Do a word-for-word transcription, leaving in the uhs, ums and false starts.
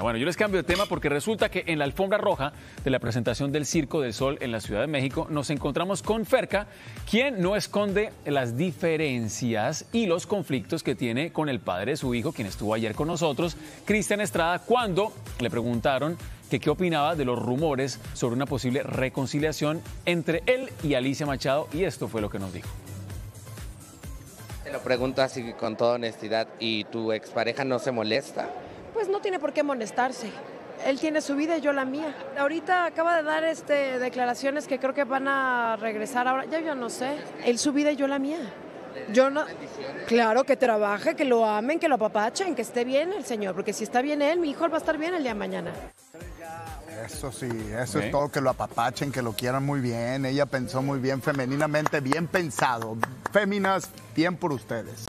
Bueno, yo les cambio de tema porque resulta que en la alfombra roja de la presentación del Circo del Sol en la Ciudad de México nos encontramos con Ferka, quien no esconde las diferencias y los conflictos que tiene con el padre de su hijo, quien estuvo ayer con nosotros, Cristian Estrada, cuando le preguntaron que qué opinaba de los rumores sobre una posible reconciliación entre él y Alicia Machado, y esto fue lo que nos dijo. Te lo pregunto así con toda honestidad, ¿y tu expareja no se molesta? Pues no tiene por qué molestarse. Él tiene su vida y yo la mía. Ahorita acaba de dar este, declaraciones que creo que van a regresar ahora. Ya yo no sé. Él su vida y yo la mía. Yo no. Claro, que trabaje, que lo amen, que lo apapachen, que esté bien el señor. Porque si está bien él, mi hijo va a estar bien el día de mañana. Eso sí, eso es todo, que lo apapachen, que lo quieran muy bien. Ella pensó muy bien, femeninamente, bien pensado. Féminas, bien por ustedes.